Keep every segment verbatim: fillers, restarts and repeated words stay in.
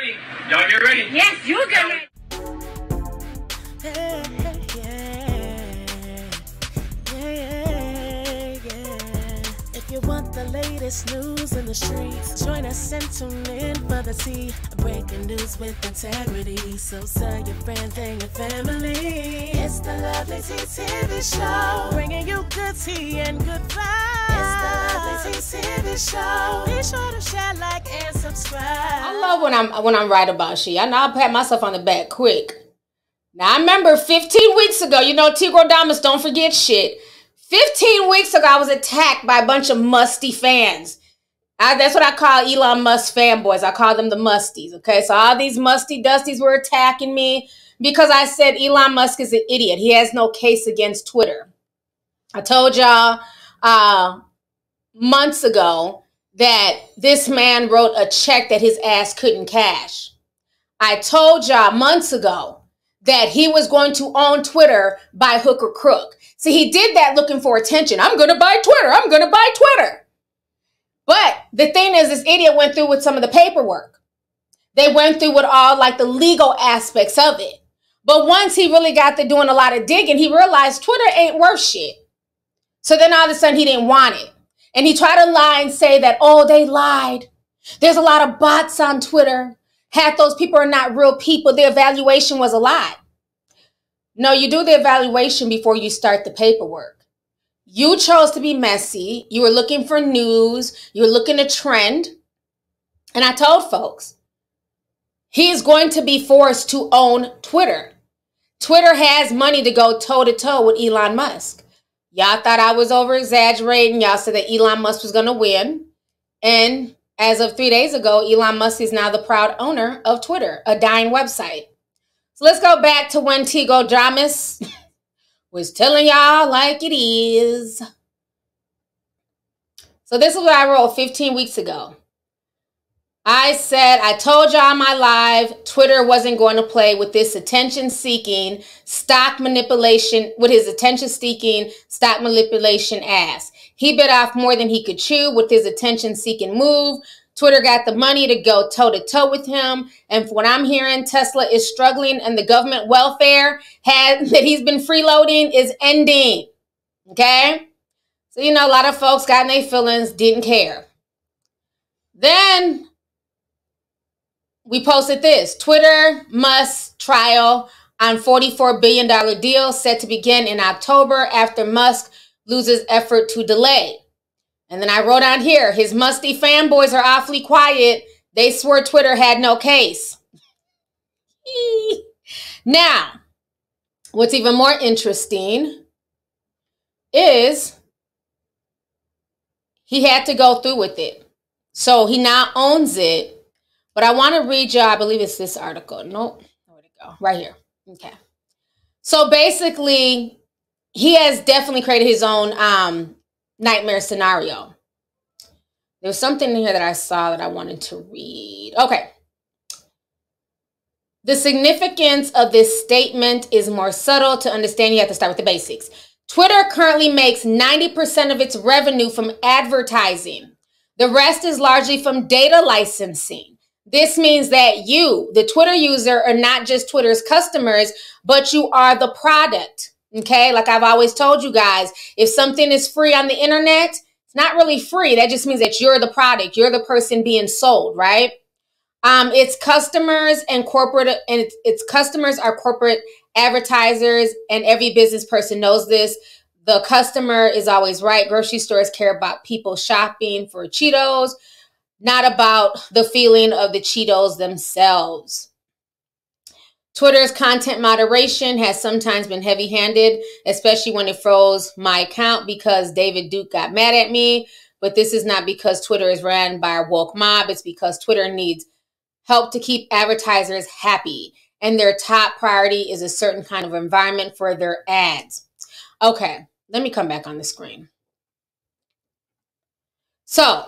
ready. Y'all get ready. Yes, you get ready. Hey, hey, yeah. Yeah, yeah, yeah. If you want the latest news in the streets, join us and tune in for the tea. Breaking news with integrity. So tell your friends and your family. It's the Lovelyti T V show, bringing you good tea and good vibes. It's the Lovelyti T V show. Be sure to share, like, and subscribe. I love when I'm when I'm right about shit. I know I'll pat myself on the back quick. Now, I remember fifteen weeks ago, you know, Tigro Damas don't forget shit. fifteen weeks ago, I was attacked by a bunch of musty fans. I, that's what I call Elon Musk fanboys. I call them the musties, okay? So all these musty dusties were attacking me because I said Elon Musk is an idiot. He has no case against Twitter. I told y'all uh, months ago that this man wrote a check that his ass couldn't cash. I told y'all months ago that he was going to own Twitter by hook or crook. See, he did that looking for attention. I'm going to buy Twitter. I'm going to buy Twitter. But the thing is, this idiot went through with some of the paperwork. They went through with all like the legal aspects of it. But once he really got to doing a lot of digging, he realized Twitter ain't worth shit. So then all of a sudden he didn't want it. And he tried to lie and say that, oh, they lied. There's a lot of bots on Twitter. Half those people are not real people. Their evaluation was a lie. No, you do the evaluation before you start the paperwork. You chose to be messy. You were looking for news. You were looking to trend. And I told folks, he is going to be forced to own Twitter. Twitter has money to go toe-to-toe with Elon Musk. Y'all thought I was over-exaggerating. Y'all said that Elon Musk was going to win. And as of three days ago, Elon Musk is now the proud owner of Twitter, a dying website. So let's go back to when Tigro Damas was telling y'all like it is. So this is what I wrote fifteen weeks ago. I said, I told y'all on my live, Twitter wasn't going to play with this attention-seeking, stock manipulation, with his attention-seeking, stock manipulation ass. He bit off more than he could chew with his attention-seeking move. Twitter got the money to go toe-to-toe with him. And from what I'm hearing, Tesla is struggling and the government welfare has, that he's been freeloading is ending. Okay? So, you know, a lot of folks got in their feelings, didn't care. Then we posted this. Twitter Musk trial on forty-four billion dollar deal set to begin in October after Musk loses effort to delay. And then I wrote on here, his musty fanboys are awfully quiet. They swear Twitter had no case. Now, what's even more interesting is he had to go through with it. So he now owns it. But I want to read you, I believe it's this article. Nope. Where'd it go? Right here. Okay. So basically, he has definitely created his own um, nightmare scenario. There was something in here that I saw that I wanted to read. Okay. The significance of this statement is more subtle. To understand, you have to start with the basics. Twitter currently makes ninety percent of its revenue from advertising. The rest is largely from data licensing. This means that you, the Twitter user, are not just Twitter's customers, but you are the product. Okay, like I've always told you guys, if something is free on the internet, it's not really free. That just means that you're the product. You're the person being sold, right? Um, it's customers and corporate, and it's, it's customers are corporate advertisers, and every business person knows this. The customer is always right. Grocery stores care about people shopping for Cheetos, not about the feeling of the Cheetos themselves. Twitter's content moderation has sometimes been heavy-handed, especially when it froze my account because David Duke got mad at me. But this is not because Twitter is ran by a woke mob. It's because Twitter needs help to keep advertisers happy, and their top priority is a certain kind of environment for their ads. Okay, let me come back on the screen. So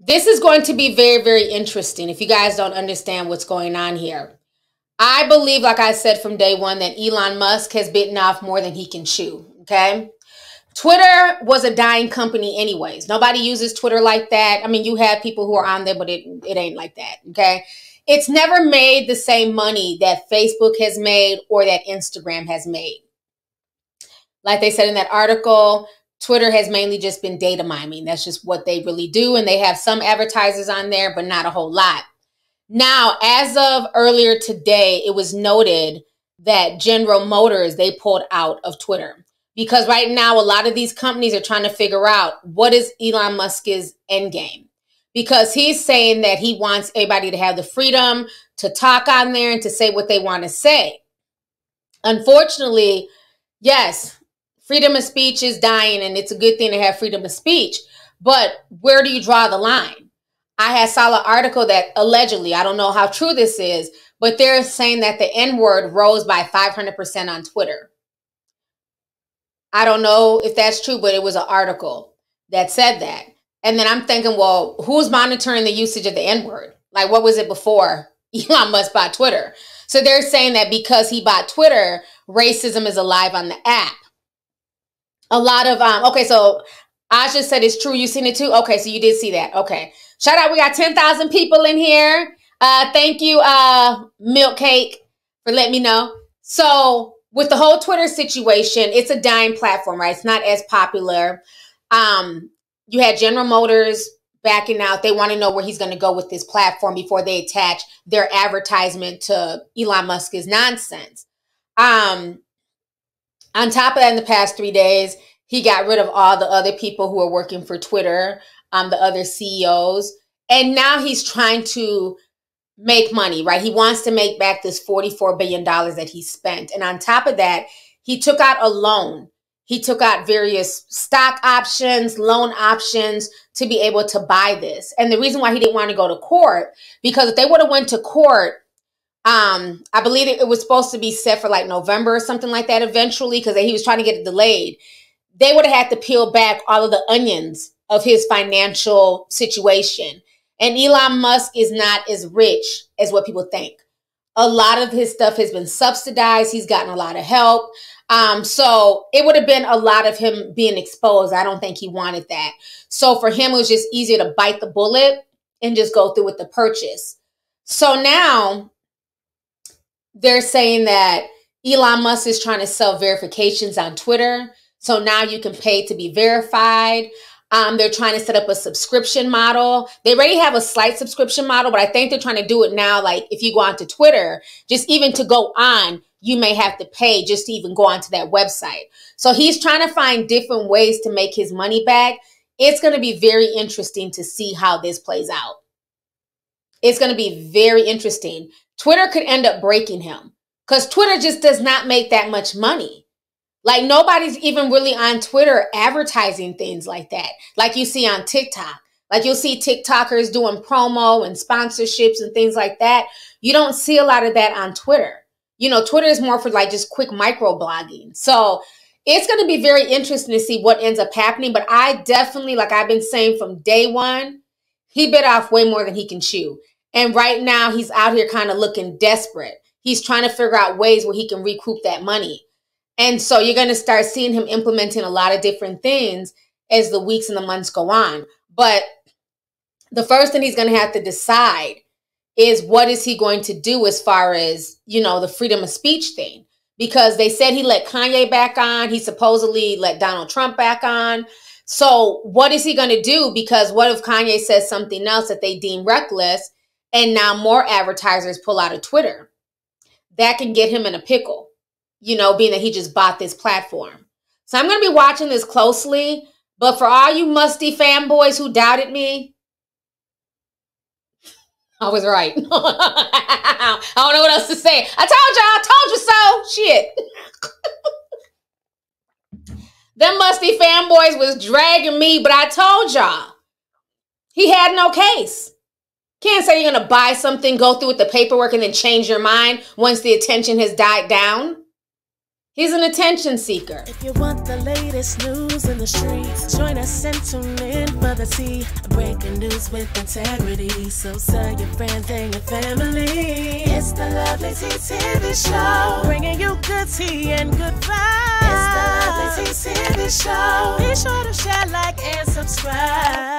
this is going to be very, very interesting if you guys don't understand what's going on here. I believe, like I said from day one, that Elon Musk has bitten off more than he can chew, okay? Twitter was a dying company anyways. Nobody uses Twitter like that. I mean, you have people who are on there, but it, it ain't like that, okay? It's never made the same money that Facebook has made or that Instagram has made. Like they said in that article, Twitter has mainly just been data mining. That's just what they really do. And they have some advertisers on there, but not a whole lot. Now, as of earlier today, it was noted that General Motors, they pulled out of Twitter. Because right now, a lot of these companies are trying to figure out what is Elon Musk's end game. Because he's saying that he wants everybody to have the freedom to talk on there and to say what they want to say. Unfortunately, yes, freedom of speech is dying, and it's a good thing to have freedom of speech. But where do you draw the line? I had saw an article that allegedly, I don't know how true this is, but they're saying that the N-word rose by five hundred percent on Twitter. I don't know if that's true, but it was an article that said that. And then I'm thinking, well, who's monitoring the usage of the N-word? Like, what was it before Elon Musk bought Twitter? So they're saying that because he bought Twitter, racism is alive on the app. A lot of, um, okay, so Aja said it's true. You seen it too? Okay, so you did see that. Okay. Shout out. We got ten thousand people in here. Uh, thank you, uh, Milk Cake, for letting me know. So, with the whole Twitter situation, it's a dying platform, right? It's not as popular. Um, you had General Motors backing out. They want to know where he's going to go with this platform before they attach their advertisement to Elon Musk's nonsense. Um, on top of that, in the past three days, he got rid of all the other people who are working for Twitter, um, the other C E Os. And now he's trying to make money, right? He wants to make back this forty-four billion dollars that he spent. And on top of that, he took out a loan. He took out various stock options, loan options to be able to buy this. And the reason why he didn't want to go to court, because if they would have went to court, um, I believe it was supposed to be set for like November or something like that eventually, because he was trying to get it delayed. They would have had to peel back all of the onions of his financial situation. And Elon Musk is not as rich as what people think. A lot of his stuff has been subsidized. He's gotten a lot of help. Um, so it would have been a lot of him being exposed. I don't think he wanted that. So for him, it was just easier to bite the bullet and just go through with the purchase. So now they're saying that Elon Musk is trying to sell verifications on Twitter. So now you can pay to be verified. Um, they're trying to set up a subscription model. They already have a slight subscription model, but I think they're trying to do it now. Like if you go onto Twitter, just even to go on, you may have to pay just to even go onto that website. So he's trying to find different ways to make his money back. It's going to be very interesting to see how this plays out. It's going to be very interesting. Twitter could end up breaking him because Twitter just does not make that much money. Like nobody's even really on Twitter advertising things like that. Like you see on TikTok, like you'll see TikTokers doing promo and sponsorships and things like that. You don't see a lot of that on Twitter. You know, Twitter is more for like just quick micro blogging. So it's going to be very interesting to see what ends up happening. But I definitely, like I've been saying from day one, he bit off way more than he can chew. And right now he's out here kind of looking desperate. He's trying to figure out ways where he can recoup that money. And so you're going to start seeing him implementing a lot of different things as the weeks and the months go on. But the first thing he's going to have to decide is what is he going to do as far as, you know, the freedom of speech thing, because they said he let Kanye back on. He supposedly let Donald Trump back on. So what is he going to do? Because what if Kanye says something else that they deem reckless and now more advertisers pull out of Twitter? That can get him in a pickle. You know, being that he just bought this platform. So I'm going to be watching this closely. But for all you musty fanboys who doubted me, I was right. I don't know what else to say. I told y'all, told you so. Shit. Them musty fanboys was dragging me, but I told y'all. He had no case. Can't say you're going to buy something, go through with the paperwork, and then change your mind once the attention has died down. He's an attention seeker. If you want the latest news in the streets, join us and tune in for the tea. Breaking news with integrity. So tell your friends and your family. It's the Lovelyti T V show, bringing you good tea and good vibes. It's the Lovelyti T V show. Be sure to share, like, and subscribe.